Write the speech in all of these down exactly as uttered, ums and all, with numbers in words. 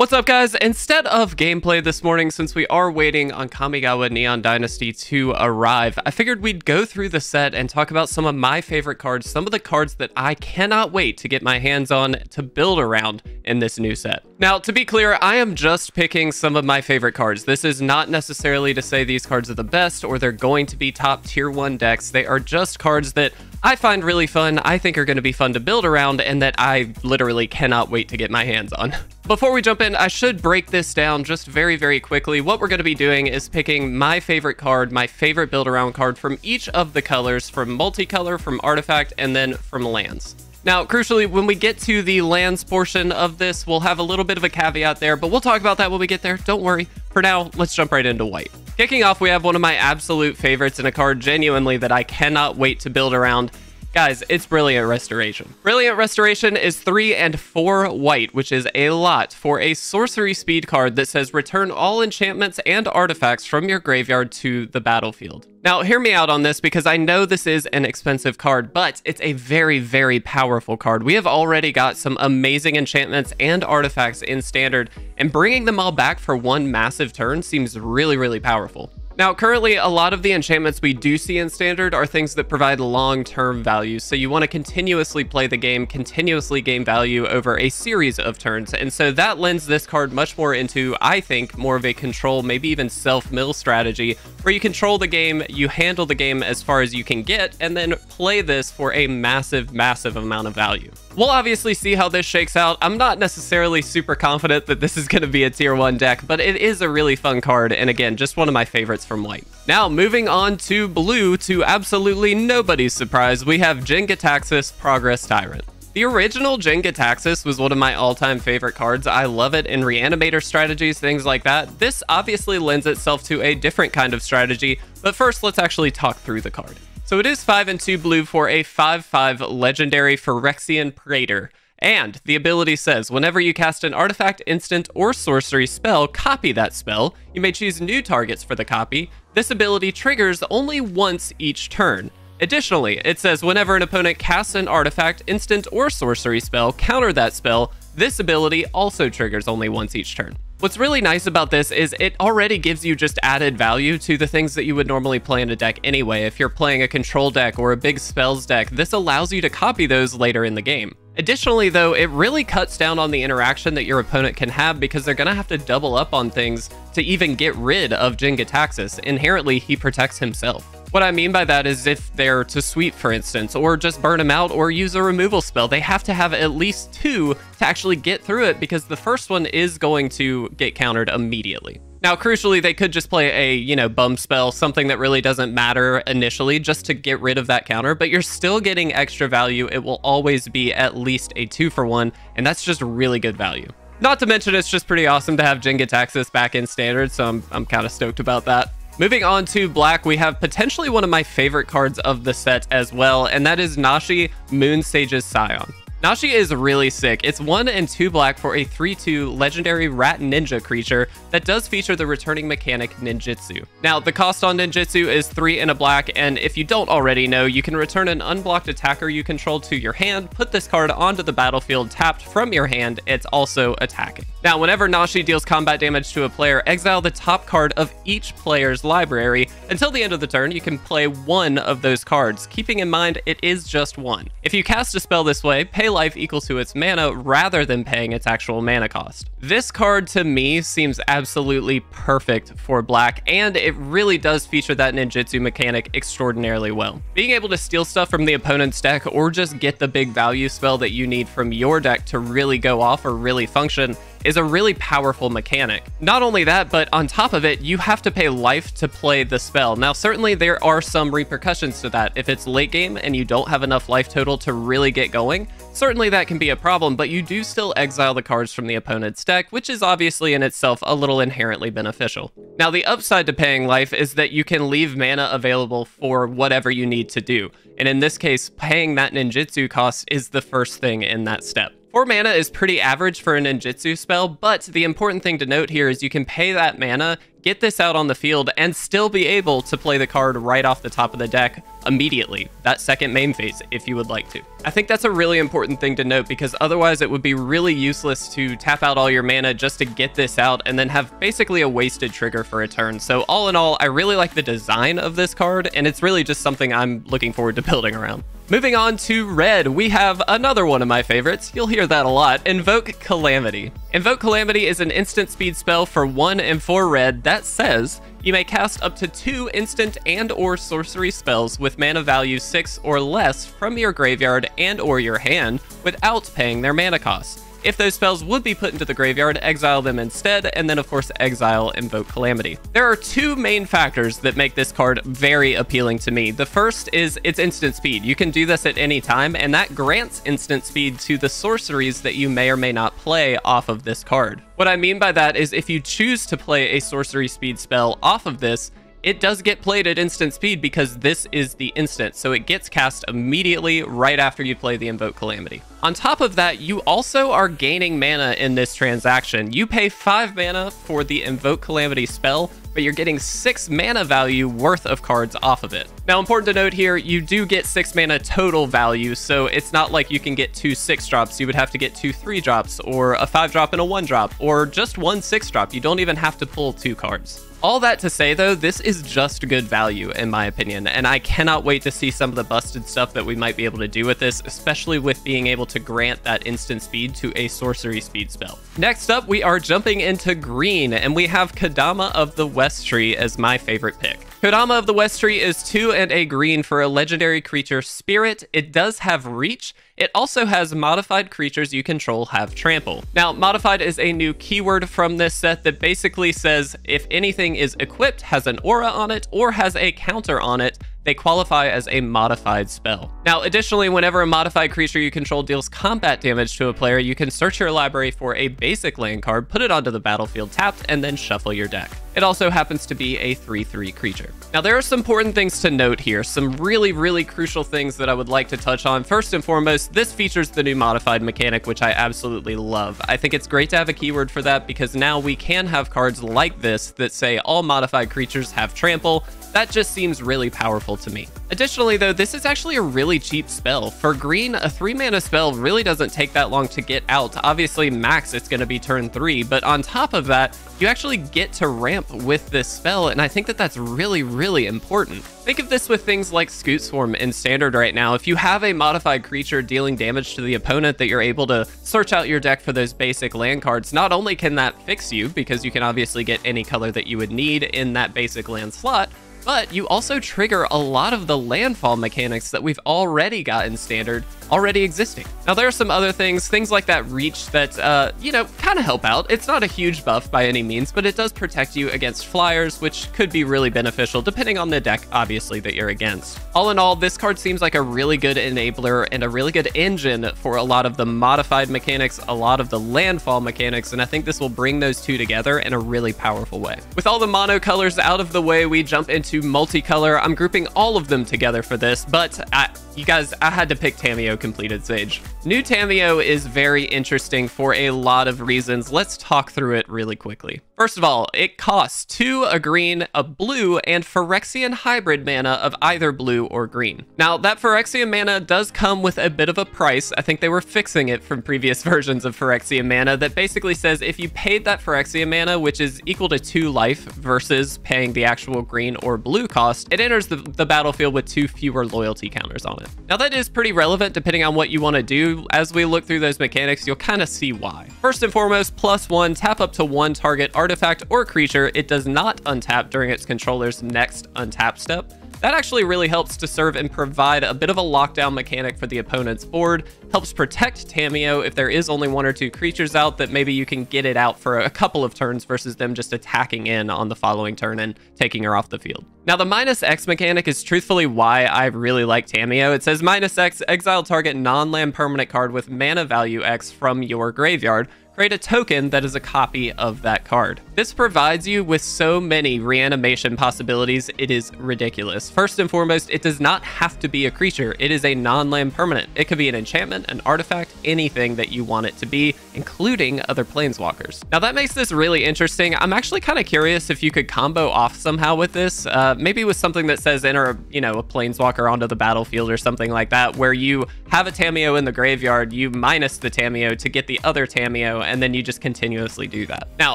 What's up, guys? Instead of gameplay this morning, since we are waiting on Kamigawa Neon Dynasty to arrive, I figured we'd go through the set and talk about some of my favorite cards, some of the cards that I cannot wait to get my hands on to build around in this new set. Now, to be clear, I am just picking some of my favorite cards. This is not necessarily to say these cards are the best or they're going to be top tier one decks. They are just cards that I find really fun, I think are going to be fun to build around, and that I literally cannot wait to get my hands on. Before we jump in, I should break this down just very, very quickly. What we're going to be doing is picking my favorite card, my favorite build around card from each of the colors, from multicolor, from artifact, and then from lands. Now, crucially, when we get to the lands portion of this, we'll have a little bit of a caveat there, but we'll talk about that when we get there. Don't worry. For now, let's jump right into white. Kicking off, we have one of my absolute favorites and a card genuinely that I cannot wait to build around. Guys, it's Brilliant Restoration. Brilliant Restoration is three and four white, which is a lot for a sorcery speed card that says return all enchantments and artifacts from your graveyard to the battlefield. Now, hear me out on this, because I know this is an expensive card, but it's a very, very powerful card. We have already got some amazing enchantments and artifacts in Standard, and bringing them all back for one massive turn seems really, really powerful. Now, currently, a lot of the enchantments we do see in Standard are things that provide long-term value, so you want to continuously play the game, continuously gain value over a series of turns, and so that lends this card much more into, I think, more of a control, maybe even self-mill strategy, where you control the game, you handle the game as far as you can get, and then play this for a massive, massive amount of value. We'll obviously see how this shakes out. I'm not necessarily super confident that this is going to be a tier one deck, but it is a really fun card, and again, just one of my favorites from white. Now, moving on to blue, to absolutely nobody's surprise, we have Jin-Gitaxias, Progress Tyrant. The original Jin-Gitaxias was one of my all-time favorite cards. I love it in reanimator strategies, things like that. This obviously lends itself to a different kind of strategy, but first let's actually talk through the card. So it is five and two blue for a five five legendary Phyrexian Praetor. And the ability says, whenever you cast an artifact, instant, or sorcery spell, copy that spell. You may choose new targets for the copy. This ability triggers only once each turn. Additionally, it says, whenever an opponent casts an artifact, instant, or sorcery spell, counter that spell. This ability also triggers only once each turn. What's really nice about this is it already gives you just added value to the things that you would normally play in a deck anyway. If you're playing a control deck or a big spells deck, this allows you to copy those later in the game. Additionally, though, it really cuts down on the interaction that your opponent can have, because they're going to have to double up on things to even get rid of Jin-Gitaxias. Inherently, he protects himself. What I mean by that is if they're to sweep, for instance, or just burn him out or use a removal spell, they have to have at least two to actually get through it, because the first one is going to get countered immediately. Now, crucially, they could just play a, you know, bum spell, something that really doesn't matter initially, just to get rid of that counter, but you're still getting extra value. It will always be at least a two for one, and that's just really good value. Not to mention, it's just pretty awesome to have Jin-Gitaxias back in Standard, so I'm, I'm kind of stoked about that. Moving on to black, we have potentially one of my favorite cards of the set as well, and that is Nashi, Moon Sage's Scion. Nashi is really sick. It's one and two black for a three two legendary rat ninja creature that does feature the returning mechanic ninjutsu. Now, the cost on ninjutsu is three and a black, and if you don't already know, you can return an unblocked attacker you control to your hand, put this card onto the battlefield tapped from your hand. It's also attacking. Now, whenever Nashi deals combat damage to a player, exile the top card of each player's library. Until the end of the turn, you can play one of those cards, keeping in mind it is just one. If you cast a spell this way, pay life equal to its mana rather than paying its actual mana cost. This card, to me, seems absolutely perfect for black, and it really does feature that ninjutsu mechanic extraordinarily well. Being able to steal stuff from the opponent's deck, or just get the big value spell that you need from your deck to really go off or really function, is a really powerful mechanic. Not only that, but on top of it, you have to pay life to play the spell. Now, certainly there are some repercussions to that. If it's late game and you don't have enough life total to really get going, certainly that can be a problem, but you do still exile the cards from the opponent's deck, which is obviously in itself a little inherently beneficial. Now, the upside to paying life is that you can leave mana available for whatever you need to do. And in this case, paying that ninjutsu cost is the first thing in that step. Four mana is pretty average for a ninjutsu spell, but the important thing to note here is you can pay that mana, get this out on the field, and still be able to play the card right off the top of the deck immediately, that second main phase, if you would like to. I think that's a really important thing to note, because otherwise it would be really useless to tap out all your mana just to get this out and then have basically a wasted trigger for a turn. So all in all, I really like the design of this card, and it's really just something I'm looking forward to building around. Moving on to red, we have another one of my favorites. You'll hear that a lot, Invoke Calamity. Invoke Calamity is an instant speed spell for one and four red that says you may cast up to two instant and or sorcery spells with mana value six or less from your graveyard and or your hand without paying their mana cost. If those spells would be put into the graveyard, exile them instead, and then of course exile Invoke Calamity. There are two main factors that make this card very appealing to me. The first is its instant speed. You can do this at any time, and that grants instant speed to the sorceries that you may or may not play off of this card. What I mean by that is if you choose to play a sorcery speed spell off of this, it does get played at instant speed because this is the instant, so it gets cast immediately right after you play the Invoke Calamity. On top of that, you also are gaining mana in this transaction. You pay five mana for the Invoke Calamity spell, but you're getting six mana value worth of cards off of it. Now, important to note here, you do get six mana total value, so it's not like you can get two six drops. You would have to get two three drops, or a five drop and a one drop, or just one six drop. You don't even have to pull two cards. All that to say, though, this is just good value, in my opinion, and I cannot wait to see some of the busted stuff that we might be able to do with this, especially with being able to grant that instant speed to a sorcery speed spell. Next up, we are jumping into green, and we have Kodama of the West Tree as my favorite pick. Kodama of the West Tree is two and a green for a legendary creature spirit. It does have reach. It also has modified creatures you control have trample. Now, modified is a new keyword from this set that basically says if anything is equipped, has an aura on it, or has a counter on it, they qualify as a modified spell. Now, additionally, whenever a modified creature you control deals combat damage to a player, you can search your library for a basic land card, put it onto the battlefield tapped, and then shuffle your deck. It also happens to be a three three creature. Now, there are some important things to note here, some really, really crucial things that I would like to touch on. First and foremost, this features the new modified mechanic, which I absolutely love. I think it's great to have a keyword for that because now we can have cards like this that say all modified creatures have trample. That just seems really powerful to me. Additionally, though, this is actually a really cheap spell. For green, a three mana spell really doesn't take that long to get out. Obviously, max, it's going to be turn three, but on top of that, you actually get to ramp with this spell, and I think that that's really, really important. Think of this with things like Skrelv's Swarm in Standard right now. If you have a modified creature dealing damage to the opponent that you're able to search out your deck for those basic land cards, not only can that fix you, because you can obviously get any color that you would need in that basic land slot, but you also trigger a lot of the landfall mechanics that we've already got in Standard already existing. Now, there are some other things, things like that reach that, uh, you know, kind of help out. It's not a huge buff by any means, but it does protect you against flyers, which could be really beneficial depending on the deck, obviously, that you're against. All in all, this card seems like a really good enabler and a really good engine for a lot of the modified mechanics, a lot of the landfall mechanics, and I think this will bring those two together in a really powerful way. With all the mono colors out of the way, we jump into multicolor. I'm grouping all of them together for this, but I, you guys, I had to pick Tamiyo Completed Sage. New Tamiyo is very interesting for a lot of reasons. Let's talk through it really quickly. First of all, it costs two, a green, a blue, and Phyrexian hybrid mana of either blue or green. Now, that Phyrexian mana does come with a bit of a price. I think they were fixing it from previous versions of Phyrexian mana that basically says if you paid that Phyrexian mana, which is equal to two life versus paying the actual green or blue cost, it enters the, the battlefield with two fewer loyalty counters on it. Now, that is pretty relevant depending on what you want to do. As we look through those mechanics, you'll kind of see why. First and foremost, plus one, tap up to one target artifact or creature it does not untap during its controller's next untap step. That actually really helps to serve and provide a bit of a lockdown mechanic for the opponent's board, helps protect Tamiyo if there is only one or two creatures out that maybe you can get it out for a couple of turns versus them just attacking in on the following turn and taking her off the field. Now, the minus X mechanic is truthfully why I really like Tamiyo. It says minus X, exile target non-land permanent card with mana value X from your graveyard. create a token that is a copy of that card. This provides you with so many reanimation possibilities, it is ridiculous. First and foremost, it does not have to be a creature. It is a non-land permanent. It could be an enchantment, an artifact, anything that you want it to be, including other planeswalkers. Now that makes this really interesting. I'm actually kind of curious if you could combo off somehow with this, uh, maybe with something that says enter, you know, a planeswalker onto the battlefield or something like that, where you have a Tamiyo in the graveyard, you minus the Tamiyo to get the other Tamiyo, and then you just continuously do that. Now,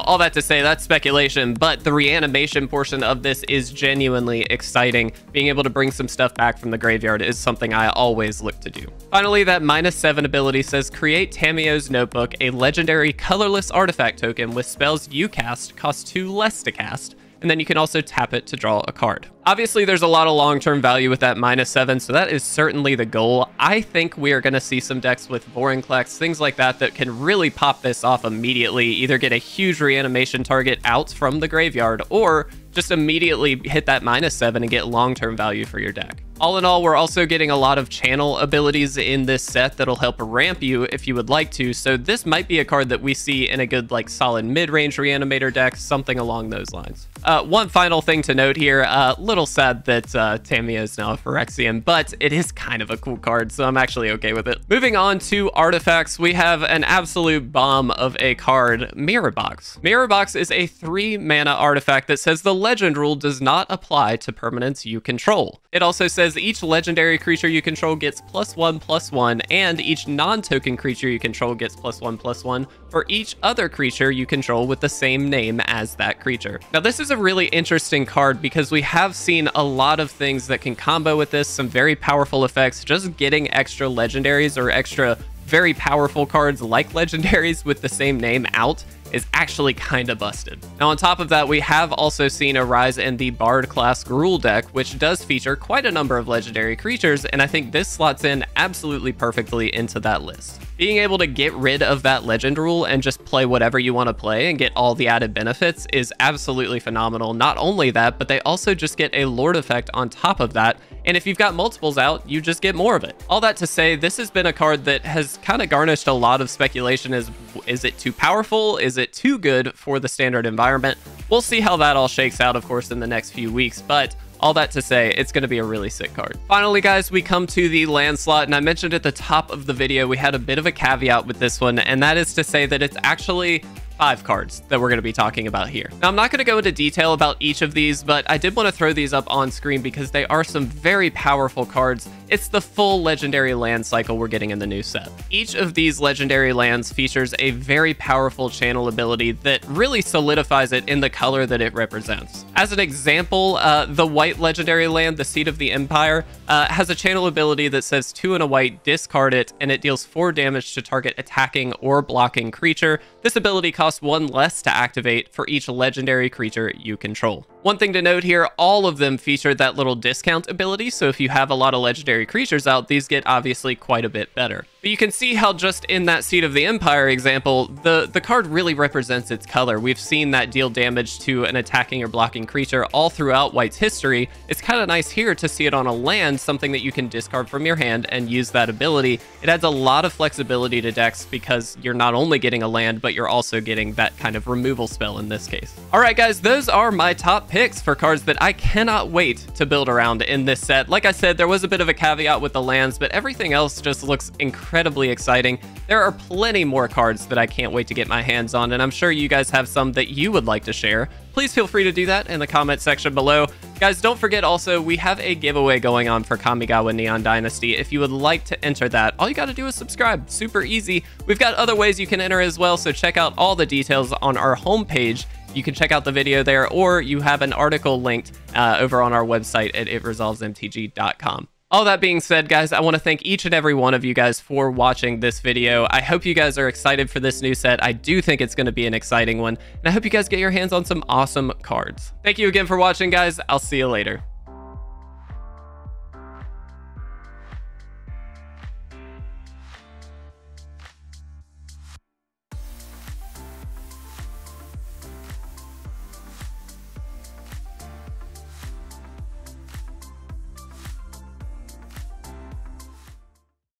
all that to say, that's speculation, but the reanimation portion of this is genuinely exciting. Being able to bring some stuff back from the graveyard is something I always look to do. Finally, that minus seven ability says create Tamiyo's Notebook, a legendary colorless artifact token with spells you cast, cost two less to cast, and then you can also tap it to draw a card. Obviously, there's a lot of long-term value with that minus seven, so that is certainly the goal. I think we are going to see some decks with Vorinclex, things like that, that can really pop this off immediately, either get a huge reanimation target out from the graveyard, or just immediately hit that minus seven and get long-term value for your deck. All in all, we're also getting a lot of channel abilities in this set that'll help ramp you if you would like to, so this might be a card that we see in a good, like, solid mid-range reanimator deck, something along those lines. Uh, one final thing to note here, uh, little sad that uh, Tamiyo is now a Phyrexian, but it is kind of a cool card, so I'm actually okay with it. Moving on to artifacts, we have an absolute bomb of a card, Mirrorbox. Mirrorbox is a three mana artifact that says the legend rule does not apply to permanents you control. It also says each legendary creature you control gets plus one plus one, and each non-token creature you control gets plus one plus one for each other creature you control with the same name as that creature. Now this is a really interesting card because we have seen a lot of things that can combo with this, some very powerful effects, just getting extra legendaries or extra very powerful cards like legendaries with the same name out is actually kind of busted. Now on top of that, we have also seen a rise in the Bard class Gruul deck, which does feature quite a number of legendary creatures, and I think this slots in absolutely perfectly into that list. Being able to get rid of that legend rule and just play whatever you want to play and get all the added benefits is absolutely phenomenal. Not only that, but they also just get a lord effect on top of that. And if you've got multiples out, you just get more of it. All that to say, this has been a card that has kind of garnished a lot of speculation. Is, is it too powerful? Is it too good for the standard environment? We'll see how that all shakes out, of course, in the next few weeks, but all that to say, it's going to be a really sick card. Finally, guys, we come to the land slot, and I mentioned at the top of the video, we had a bit of a caveat with this one, and that is to say that it's actually five cards that we're going to be talking about here. Now, I'm not going to go into detail about each of these, but I did want to throw these up on screen because they are some very powerful cards. It's the full legendary land cycle we're getting in the new set. Each of these legendary lands features a very powerful channel ability that really solidifies it in the color that it represents. As an example, uh, the white legendary land, the Seat of the Empire, uh, has a channel ability that says two and a white, discard it, and it deals four damage to target attacking or blocking creature. This ability costs one less to activate for each legendary creature you control. One thing to note here, all of them feature that little discount ability, so if you have a lot of legendary creatures out, these get obviously quite a bit better. But you can see how just in that Seat of the Empire example, the, the card really represents its color. We've seen that deal damage to an attacking or blocking creature all throughout White's history. It's kind of nice here to see it on a land, something that you can discard from your hand and use that ability. It adds a lot of flexibility to decks because you're not only getting a land, but you're also getting that kind of removal spell in this case. All right, guys, those are my top picks for cards that I cannot wait to build around in this set. Like I said, there was a bit of a caveat with the lands, but everything else just looks incredibly exciting. There are plenty more cards that I can't wait to get my hands on, and I'm sure you guys have some that you would like to share. Please feel free to do that in the comment section below. Guys, don't forget also, we have a giveaway going on for Kamigawa Neon Dynasty. If you would like to enter that, all you got to do is subscribe. Super easy. We've got other ways you can enter as well, so check out all the details on our homepage. You can check out the video there, or you have an article linked uh, over on our website at it resolves m t g dot com. All that being said, guys, I want to thank each and every one of you guys for watching this video. I hope you guys are excited for this new set. I do think it's going to be an exciting one, and I hope you guys get your hands on some awesome cards. Thank you again for watching, guys. I'll see you later.